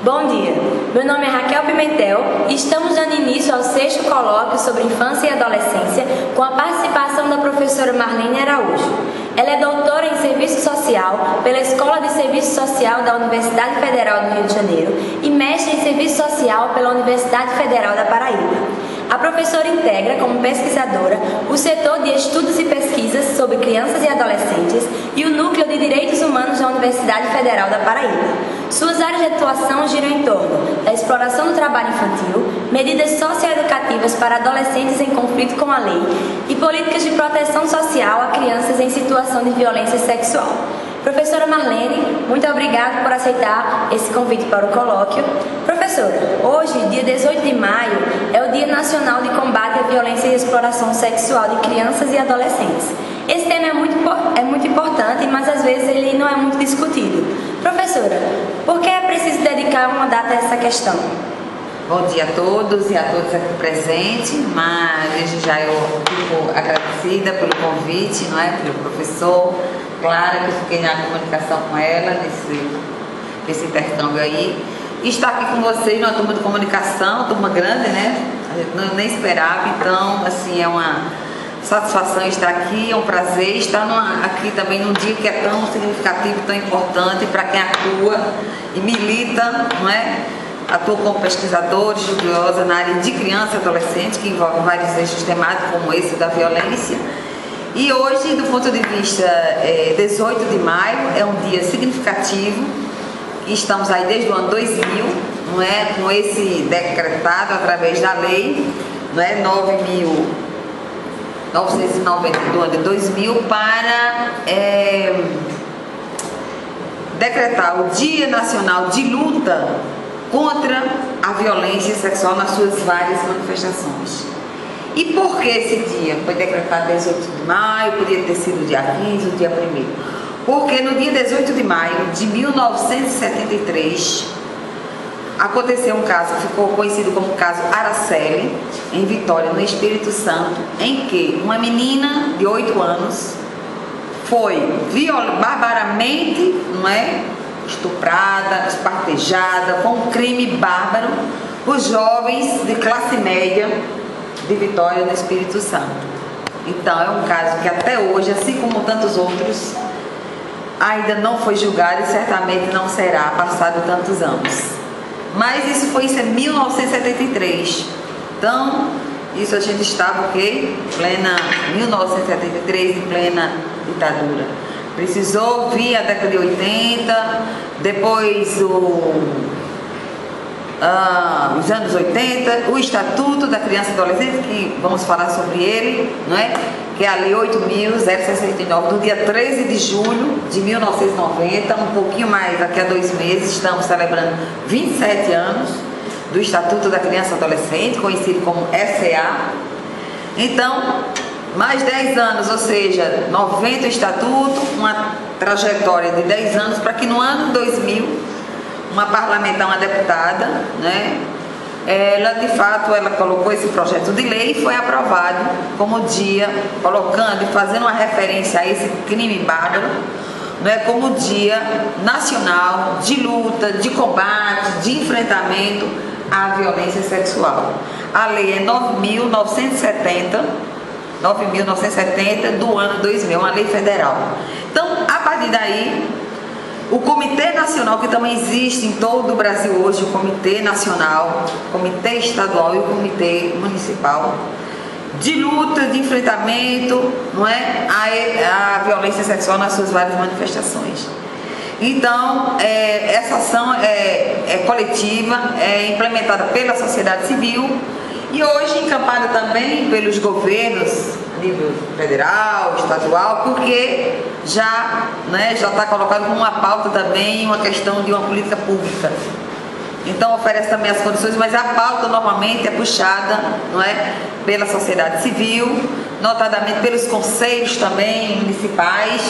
Bom dia, meu nome é Raquel Pimentel e estamos dando início ao 6º colóquio sobre infância e adolescência com a participação da professora Marlene Araújo. Ela é doutora em Serviço Social pela Escola de Serviço Social da Universidade Federal do Rio de Janeiro e mestre em Serviço Social pela Universidade Federal da Paraíba. A professora integra, como pesquisadora, o setor de estudos e pesquisas sobre crianças e adolescentes e o Núcleo de Direitos Humanos da Universidade Federal da Paraíba. Suas áreas de atuação giram em torno da exploração do trabalho infantil, medidas socioeducativas para adolescentes em conflito com a lei e políticas de proteção social a crianças em situação de violência sexual. Professora Marlene, muito obrigada por aceitar esse convite para o colóquio. Professora, hoje, dia 18 de maio, é o Dia Nacional de Combate à Violência e Exploração Sexual de Crianças e Adolescentes. Esse tema é muito importante, mas às vezes ele não é muito discutido. Professora, por que é preciso dedicar uma data a essa questão? Bom dia a todos e a todas aqui presentes, mas desde já eu fico agradecida pelo convite, não é, pelo professor. Claro que eu fiquei na comunicação com ela, nesse intercâmbio aí. E estar aqui com vocês numa turma de comunicação, turma grande, né? Eu nem esperava, então, assim, é uma satisfação estar aqui, é um prazer estar aqui também num dia que é tão significativo, tão importante para quem atua e milita, não é? Atuo como pesquisadora, estudiosa na área de criança e adolescente, que envolve vários eixos temáticos, como esse da violência. E hoje, do ponto de vista 18 de maio, é um dia significativo. Estamos aí desde o ano 2000, não é? Com esse decretado através da lei, não é? 9.990 do ano de 2000 para decretar o Dia Nacional de Luta contra a Violência Sexual nas suas várias manifestações. E por que esse dia foi decretado 18 de maio? Podia ter sido o dia 15, o dia 1º. Porque no dia 18 de maio de 1973, aconteceu um caso que ficou conhecido como o caso Araceli, em Vitória, no Espírito Santo, em que uma menina de 8 anos foi barbaramente, não é, estuprada, espartejada, com um crime bárbaro por jovens de classe média de Vitória, no Espírito Santo. Então, é um caso que até hoje, assim como tantos outros, ainda não foi julgado e certamente não será, passado tantos anos. Mas isso foi em 1973. Então, isso a gente estava o quê? Plena 1973, em plena ditadura. Precisou vir a década de 80, depois os anos 80, o Estatuto da Criança e Adolescente, que vamos falar sobre ele, não é? Que é a Lei 8.069, do dia 13 de julho de 1990, um pouquinho mais, daqui a 2 meses, estamos celebrando 27 anos do Estatuto da Criança e Adolescente, conhecido como ECA. Então, mais 10 anos, ou seja, 90 o Estatuto, uma trajetória de 10 anos, para que no ano 2000, uma parlamentar, uma deputada, né? Ela de fato colocou esse projeto de lei e foi aprovado como dia, colocando e fazendo uma referência a esse crime bárbaro, né? Como dia nacional de luta, de combate, de enfrentamento à violência sexual. A lei é 9.970 do ano 2000, uma lei federal. Então, a partir daí, o Comitê Nacional, que também existe em todo o Brasil hoje, o Comitê Nacional, o Comitê Estadual e o Comitê Municipal de luta, de enfrentamento, não é, à violência sexual nas suas várias manifestações. Então, essa ação é coletiva, é implementada pela sociedade civil e hoje encampada também pelos governos, nível federal, estadual, porque já, né, já está colocado como uma pauta também, uma questão de uma política pública. Então oferece também as condições, mas a pauta normalmente é puxada, não é, pela sociedade civil, notadamente pelos conselhos também municipais,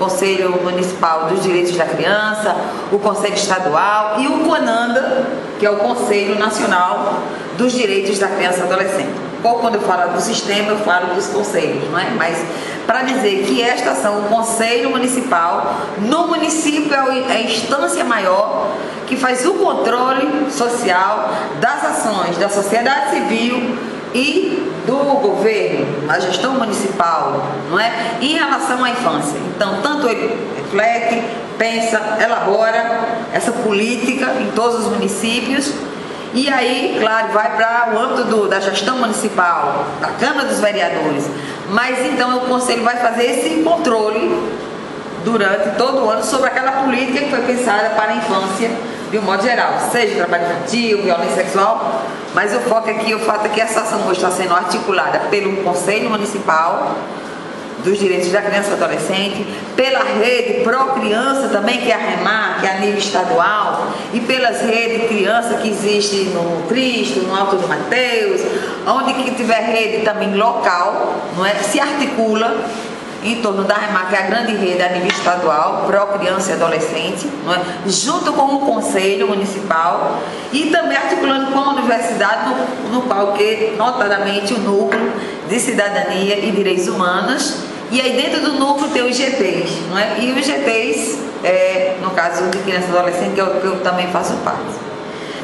Conselho Municipal dos Direitos da Criança, o Conselho Estadual e o CONANDA, que é o Conselho Nacional dos Direitos da Criança e Adolescente. Ou quando eu falo do sistema, eu falo dos conselhos, não é? Mas para dizer que esta ação, o Conselho Municipal, no município é a instância maior que faz o controle social das ações da sociedade civil e do governo, a gestão municipal, não é? Em relação à infância. Então, tanto ele reflete, pensa, elabora essa política em todos os municípios e aí, claro, vai para o âmbito da gestão municipal, da Câmara dos Vereadores. Mas então o Conselho vai fazer esse controle durante todo o ano sobre aquela política que foi pensada para a infância de um modo geral, seja trabalho infantil, violência sexual, mas o foco aqui, o fato é que essa ação está sendo articulada pelo Conselho Municipal dos Direitos da Criança e Adolescente, pela rede pró-criança também, que é a REMA, que é a nível estadual, e pelas redes criança que existe no Cristo, no Alto de Mateus, onde que tiver rede também local, não é? Se articula em torno da REMA, que é a grande rede a nível estadual, pró-criança e adolescente, não é? Junto com o Conselho Municipal e também articulando com a Universidade, no qual que, notadamente, o Núcleo de Cidadania e Direitos Humanos, e aí dentro do núcleo tem os GTs, não é? E os GTs, no caso de criança e adolescente, que é o que eu também faço parte.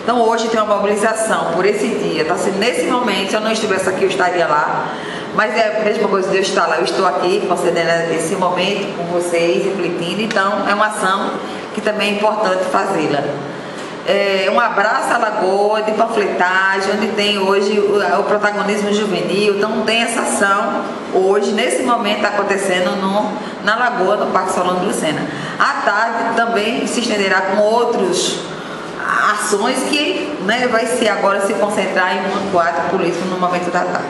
Então hoje tem uma mobilização por esse dia, tá sendo nesse momento, se eu não estivesse aqui eu estaria lá, mas é a mesma coisa de eu estar lá, eu estou aqui concedendo esse momento com vocês, refletindo, então é uma ação que também é importante fazê-la. É um abraço à Lagoa de panfletagem, onde tem hoje o protagonismo juvenil, então tem essa ação hoje, nesse momento está acontecendo na Lagoa, no Parque Solano de Lucena. À tarde também se estenderá com outros ações que, né, vai ser agora se concentrar em um quadro político no momento da tarde.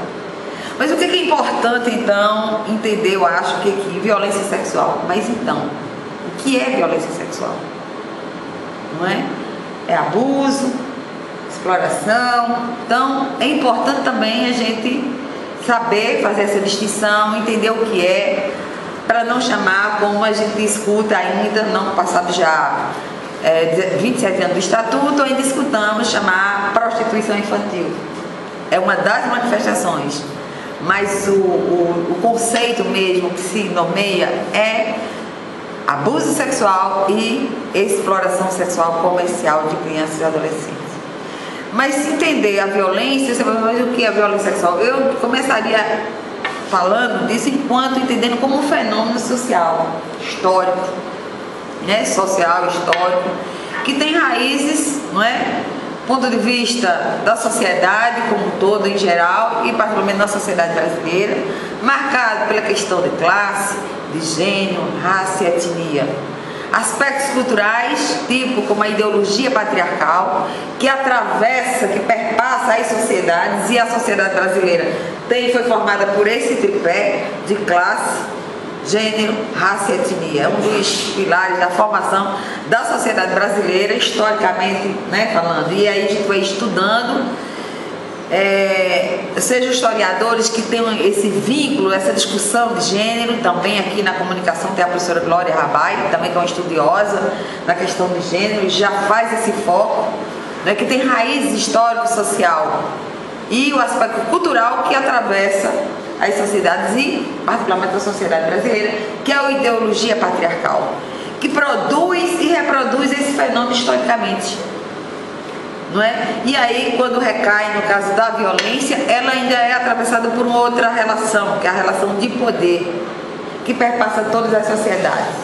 Mas o que é importante, então, entender, eu acho, que violência sexual. Mas, então, o que é violência sexual? Não é? É abuso, exploração. Então, é importante também a gente saber fazer essa distinção, entender o que é, para não chamar, como a gente escuta ainda, não passado já 27 anos do Estatuto, ainda escutamos chamar prostituição infantil. É uma das manifestações, mas o conceito mesmo que se nomeia é abuso sexual e exploração sexual comercial de crianças e adolescentes. Mas se entender a violência, você vai falar, mas o que é violência sexual? Eu começaria falando disso enquanto entendendo como um fenômeno social, histórico, né, social, histórico, que tem raízes, não é? Ponto de vista da sociedade como um todo, em geral, e particularmente na sociedade brasileira, marcado pela questão de classe, de gênero, raça e etnia. Aspectos culturais, tipo como a ideologia patriarcal, que atravessa, que perpassa as sociedades, e a sociedade brasileira foi formada por esse tripé de classe, gênero, raça e etnia. É um dos pilares da formação da sociedade brasileira, historicamente, né, falando. E aí a gente foi estudando, sejam historiadores que tenham esse vínculo, essa discussão de gênero. Também aqui na comunicação tem a professora Glória Rabai, também que é uma estudiosa da questão do gênero, e já faz esse foco, né, que tem raiz histórico-social e o aspecto cultural que atravessa as sociedades e, particularmente, a sociedade brasileira, que é a ideologia patriarcal, que produz e reproduz esse fenômeno historicamente, não é? E aí, quando recai no caso da violência, ela ainda é atravessada por uma outra relação, que é a relação de poder, que perpassa todas as sociedades.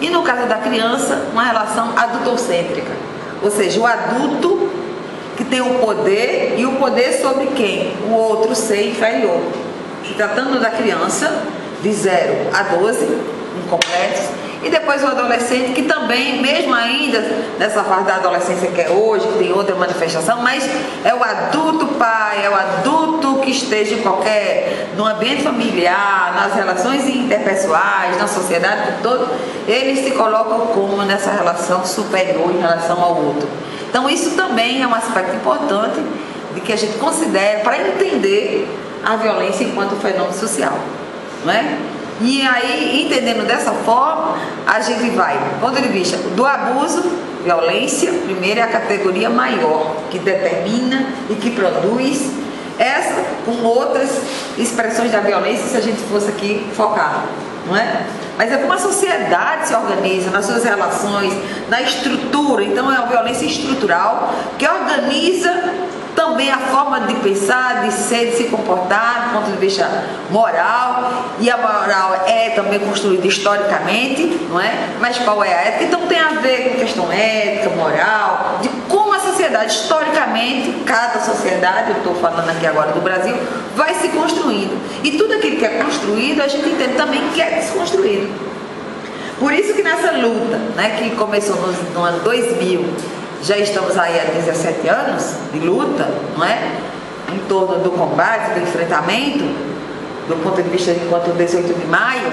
E no caso da criança, uma relação adultocêntrica, ou seja, o adulto que tem o poder, e o poder sobre quem? O outro ser inferior. Se tratando da criança, de 0 a 12, incompletos, e depois o adolescente, que também, mesmo ainda nessa fase da adolescência que é hoje, que tem outra manifestação, mas é o adulto pai, é o adulto que esteja no ambiente familiar, nas relações interpessoais, na sociedade como todo, eles se colocam como nessa relação superior em relação ao outro. Então isso também é um aspecto importante de que a gente considera para entender a violência enquanto fenômeno social, não é? E aí, entendendo dessa forma, a gente vai, do ponto de vista do abuso, violência, primeiro é a categoria maior, que determina e que produz essa, com outras expressões da violência, se a gente fosse aqui focar. não é? Mas é como a sociedade se organiza nas suas relações, na estrutura. Então é uma violência estrutural que organiza também a forma de pensar, de ser, de se comportar, do ponto de vista moral. E a moral é também construída historicamente, não é? Mas qual é a ética? Então tem a ver com questão ética, moral, de como a sociedade, historicamente, cada sociedade, eu estou falando aqui agora do Brasil, vai se construindo. E tudo aquilo que é construído, a gente entende também que é desconstruído. Por isso que nessa luta, né, que começou no ano 2000, já estamos aí há 17 anos de luta, não é? Em torno do combate, do enfrentamento, do ponto de vista de enquanto 18 de maio,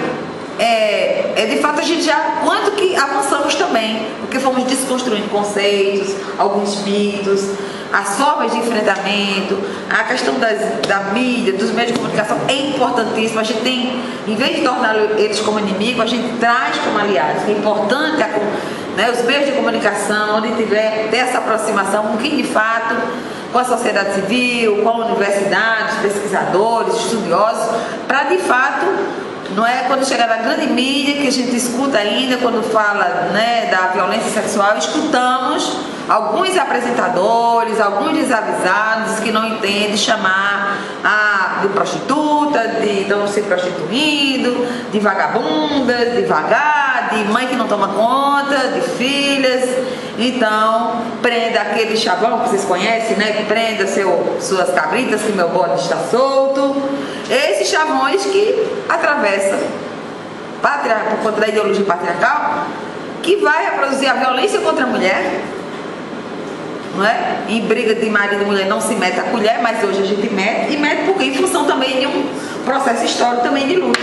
de fato a gente já, quanto que avançamos também, porque fomos desconstruindo conceitos, alguns mitos, as formas de enfrentamento, a questão da mídia, dos meios de comunicação é importantíssima. A gente tem, em vez de tornar eles como inimigo, a gente traz como aliados. É importante os meios de comunicação, onde tiver dessa aproximação com quem de fato, com a sociedade civil, com a universidade, pesquisadores, estudiosos, para de fato, não é quando chegar na grande mídia, que a gente escuta ainda, quando fala, né, da violência sexual, escutamos alguns apresentadores, alguns desavisados que não entendem chamar de prostituta, de não ser prostituído, de vagabunda, de vagar, de mãe que não toma conta, de filhas. Então, prenda aquele chavão que vocês conhecem, né? Prenda suas cabritas que meu bode está solto. Esses chavões que atravessam, por conta da ideologia patriarcal, que vai reproduzir a violência contra a mulher. Não é? Em briga de marido e mulher não se mete a colher, mas hoje a gente mete, e mete porque em função também de um processo histórico também de luta,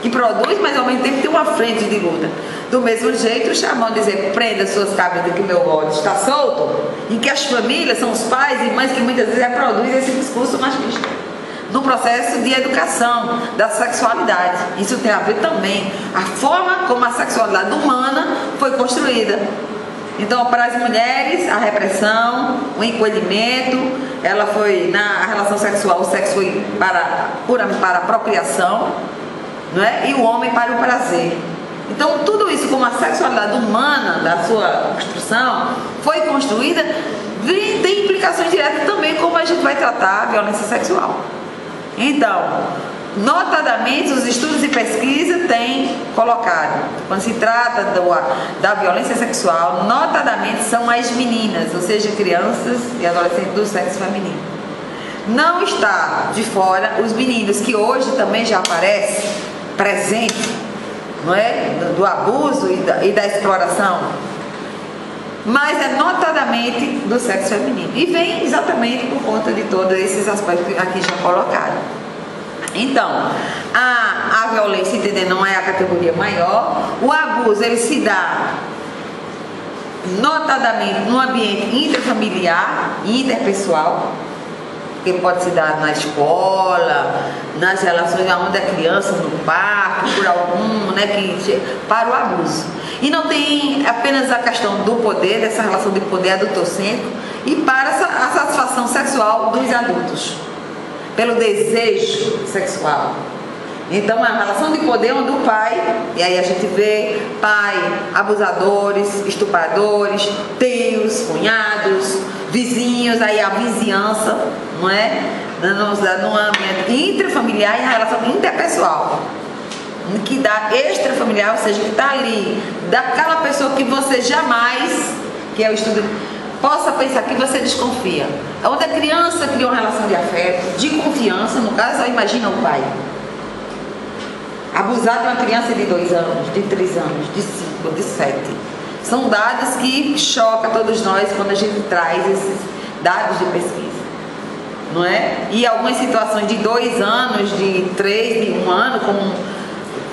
que produz, mas ao mesmo tempo tem uma frente de luta. Do mesmo jeito, o chamão dizer, prenda suas cabritas que meu ódio está solto, e que as famílias são os pais e mães que muitas vezes reproduzem esse discurso machista no processo de educação da sexualidade. Isso tem a ver também a forma como a sexualidade humana foi construída. Então, para as mulheres, a repressão, o encolhimento, ela foi na relação sexual, o sexo foi para a procriação, não é? E o homem para o prazer. Então, tudo isso, como a sexualidade humana, da sua construção, foi construída, tem implicações diretas também como a gente vai tratar a violência sexual. Então, notadamente, os estudos e pesquisa têm colocado, quando se trata da violência sexual, notadamente são as meninas, ou seja, crianças e adolescentes do sexo feminino. Não está de fora os meninos, que hoje também já aparece presente, não é? Do abuso e da exploração, mas é notadamente do sexo feminino, e vem exatamente por conta de todos esses aspectos aqui já colocados. Então, a violência, entendendo, não é a categoria maior. O abuso, ele se dá notadamente no ambiente interfamiliar e interpessoal, que pode se dar na escola, nas relações da criança, no parque, por algum, né, para o abuso. E não tem apenas a questão do poder, dessa relação de poder adultocêntrico, e para a satisfação sexual dos adultos, pelo desejo sexual. Então, a relação de poder onde o pai, e aí a gente vê pai, abusadores, estupradores, tios, cunhados, vizinhos, aí a vizinhança, não é? No ambiente intrafamiliar e na relação interpessoal, que dá extrafamiliar, ou seja, que está ali, daquela pessoa que você jamais, que é o estudo, possa pensar que você desconfia. Onde a criança criou uma relação de afeto, de confiança, no caso, imagina o pai. Abusar de uma criança de 2 anos, de 3 anos, de 5, de 7. São dados que chocam todos nós quando a gente traz esses dados de pesquisa, não é? E algumas situações de 2 anos, de 3, de 1 ano, como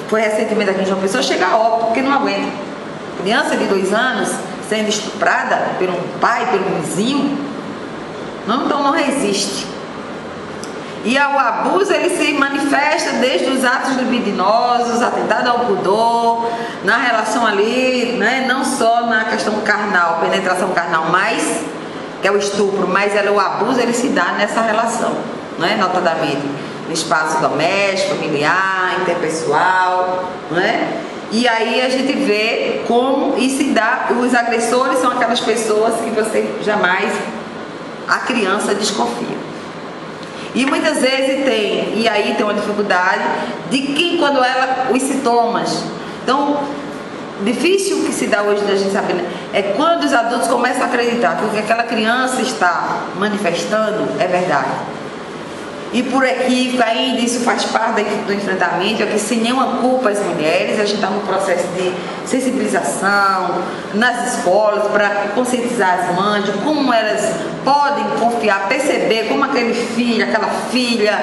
foi recentemente aqui em João Pessoa, chega a óbito, porque não aguenta. Criança de 2 anos... sendo estuprada pelo pai, pelo vizinho, então não resiste. E o abuso, ele se manifesta desde os atos libidinosos, atentado ao pudor, na relação ali, né, não só na questão carnal, penetração carnal, mas que é o estupro, mas o abuso, ele se dá nessa relação, né, notadamente no espaço doméstico, familiar, interpessoal, não é? E aí a gente vê como isso dá. Os agressores são aquelas pessoas que você jamais, a criança desconfia. E muitas vezes tem, e aí tem uma dificuldade de quem, quando ela, os sintomas. Então, difícil que se dá hoje da gente saber, né? É quando os adultos começam a acreditar que o que aquela criança está manifestando é verdade. E por equívoco ainda, isso faz parte do enfrentamento, é que sem nenhuma culpa as mulheres, a gente está num processo de sensibilização nas escolas para conscientizar as mães de como elas podem confiar, perceber como aquele filho, aquela filha,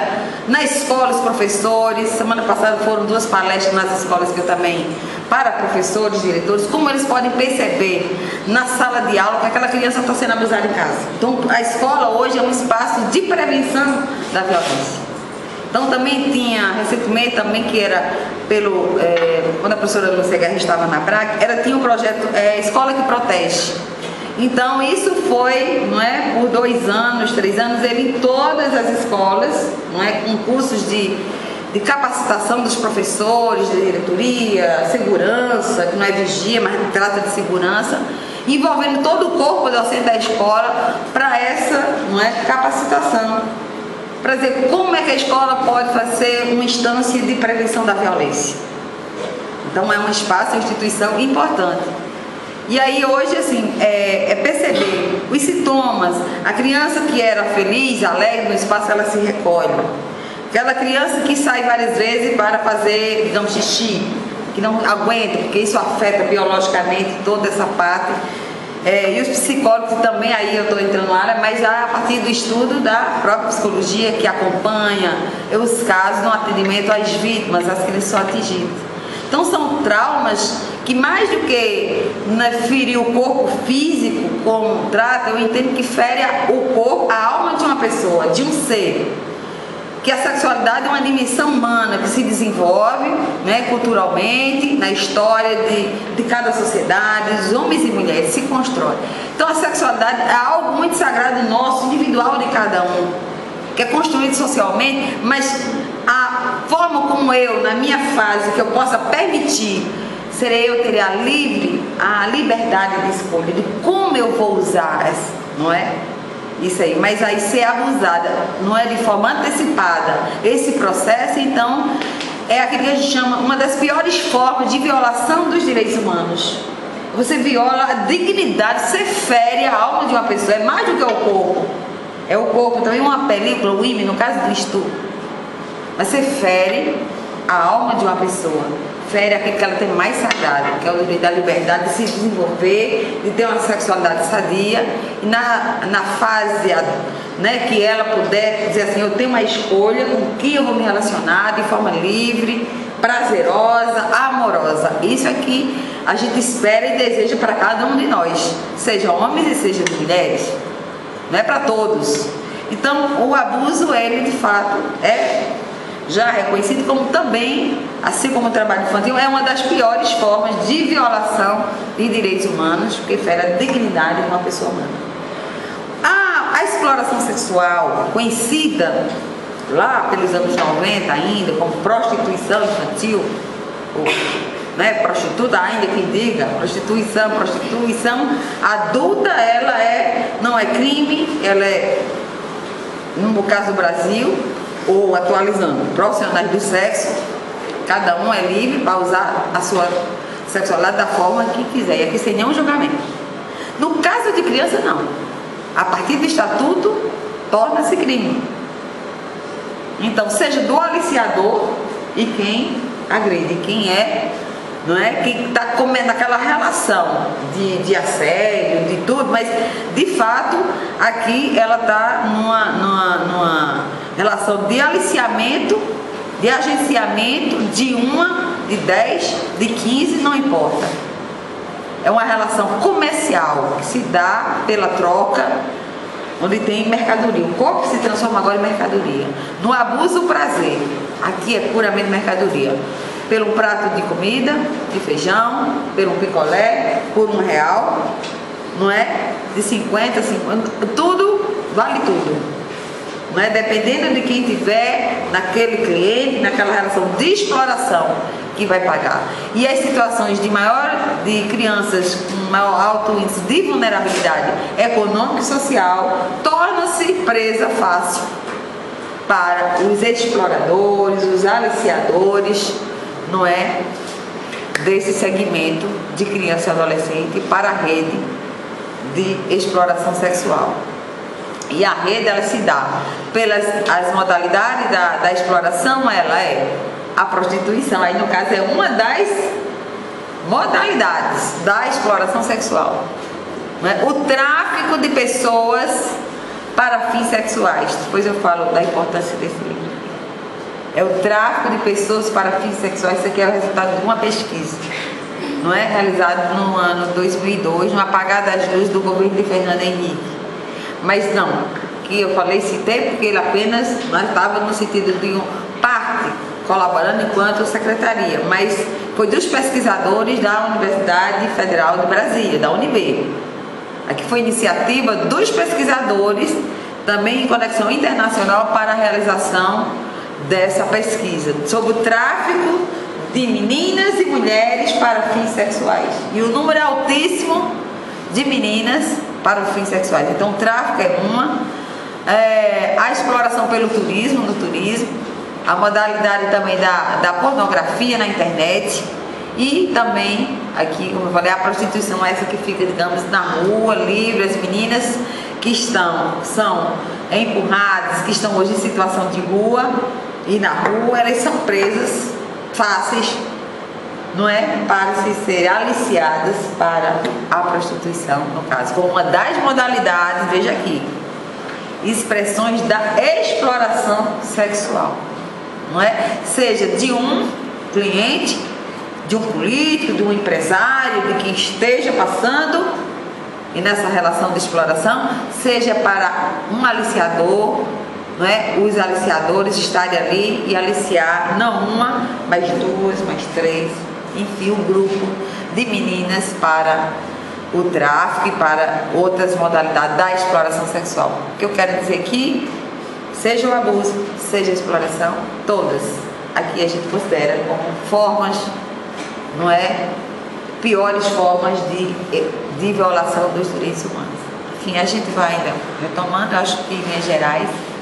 na escola os professores, semana passada foram 2 palestras nas escolas que eu também, para professores, diretores, como eles podem perceber na sala de aula que aquela criança está sendo abusada em casa. Então a escola hoje é um espaço de prevenção da violência. Então também tinha, recentemente também, que era pelo, quando a professora Lúcia Guerra estava na BRAC, ela tinha um projeto, Escola que Protege. Então isso foi, não é, por 2 anos, 3 anos, ele em todas as escolas, não é, com cursos de capacitação dos professores, de diretoria, segurança, que não é vigia, mas trata de segurança, envolvendo todo o corpo docente da escola para essa, não é, capacitação. Para dizer como é que a escola pode fazer uma instância de prevenção da violência. Então é um espaço, uma instituição importante. E aí hoje, assim, é perceber os sintomas. A criança que era feliz, alegre no espaço, ela se recolhe. Aquela criança que sai várias vezes para fazer, digamos, xixi, que não aguenta, porque isso afeta biologicamente toda essa parte. E os psicólogos também, aí eu estou entrando na área, mas já a partir do estudo da própria psicologia que acompanha os casos no atendimento às vítimas, às crianças são atingidas. Então são traumas que, mais do que, né, ferir o corpo físico como trata, eu entendo que fere o corpo, a alma de uma pessoa, de um ser. Que a sexualidade é uma dimensão humana que se desenvolve, né, culturalmente, na história de cada sociedade, os homens e mulheres se constroem. Então a sexualidade é algo muito sagrado nosso, individual de cada um, que é construído socialmente, mas a forma como eu, na minha fase, que eu possa permitir, terei a liberdade de escolha, de como eu vou usar, não é? Isso aí, mas aí ser abusada não é de forma antecipada esse processo, então é aquilo que a gente chama uma das piores formas de violação dos direitos humanos. Você viola a dignidade, você fere a alma de uma pessoa, é mais do que o corpo, é o corpo também, uma película, o ímã, no caso do estupro, mas você fere a alma de uma pessoa, fere aquilo que ela tem mais sagrado, que é o direito da liberdade de se desenvolver, de ter uma sexualidade sadia, e na fase, né, que ela puder dizer assim, eu tenho uma escolha com quem eu vou me relacionar de forma livre, prazerosa, amorosa. Isso é que a gente espera e deseja para cada um de nós, seja homens e seja mulheres, não é para todos. Então o abuso, ele de fato é já reconhecido como também, assim como o trabalho infantil, é uma das piores formas de violação de direitos humanos, porque fere a dignidade de uma pessoa humana. A exploração sexual, conhecida lá pelos anos 90 ainda como prostituição infantil, ou, né, prostituta, ainda quem diga, prostituição adulta, ela não é crime, ela é, no caso do Brasil, ou atualizando, profissionais do sexo, cada um é livre para usar a sua sexualidade da forma que quiser, e aqui sem nenhum julgamento. No caso de criança, não. A partir do estatuto, torna-se crime. Então, seja do aliciador e quem agride, quem é, não é, quem está comendo aquela relação de assédio, de tudo, mas de fato aqui ela está numa relação de aliciamento, de agenciamento, de 1, de 10, de 15, não importa. É uma relação comercial que se dá pela troca, onde tem mercadoria. O corpo se transforma agora em mercadoria. No abuso, o prazer. Aqui é puramente mercadoria. Pelo prato de comida, de feijão, pelo picolé, por R$1, não é? De 50, 50, tudo, vale tudo. né? Dependendo de quem tiver naquele cliente, naquela relação de exploração que vai pagar. E as situações de crianças com maior alto índice de vulnerabilidade econômica e social torna-se presa fácil para os exploradores, os aliciadores, não é? Desse segmento de criança e adolescente para a rede de exploração sexual. E a rede, ela se dá pelas as modalidades da exploração, ela é a prostituição, aí no caso é uma das modalidades da exploração sexual, né? O tráfico de pessoas para fins sexuais, depois eu falo da importância desse livro. É o tráfico de pessoas para fins sexuais. Isso aqui é o resultado de uma pesquisa, não é? Realizado no ano 2002, no apagar das luzes do governo de Fernando Henrique. Mas não, que eu falei, citei, porque ele apenas, nós estávamos no sentido de parte colaborando enquanto secretaria, mas foi dos pesquisadores da Universidade Federal de Brasília, da Unibe. Aqui foi iniciativa dos pesquisadores, também em conexão internacional, para a realização dessa pesquisa sobre o tráfico de meninas e mulheres para fins sexuais. E o número é altíssimo de meninas para fins sexuais. Então o tráfico é a exploração pelo turismo, no turismo, a modalidade também da pornografia na internet e também, aqui como eu falei, a prostituição, essa que fica, digamos, na rua, livre, as meninas que são empurradas, que estão hoje em situação de rua e na rua, elas são presas fáceis, não é? Para serem aliciadas para a prostituição, no caso, como uma das modalidades, veja aqui, expressões da exploração sexual, não é? Seja de um cliente, de um político, de um empresário, de quem esteja passando e nessa relação de exploração, seja para um aliciador, não é? Os aliciadores estarem ali e aliciar não uma, mas duas, mas três, enfim, um grupo de meninas para o tráfico e para outras modalidades da exploração sexual. O que eu quero dizer aqui, seja o abuso, seja a exploração, todas aqui a gente considera como formas, não é? Piores formas de violação dos direitos humanos. Enfim, a gente vai ainda retomando, acho que em linhas gerais.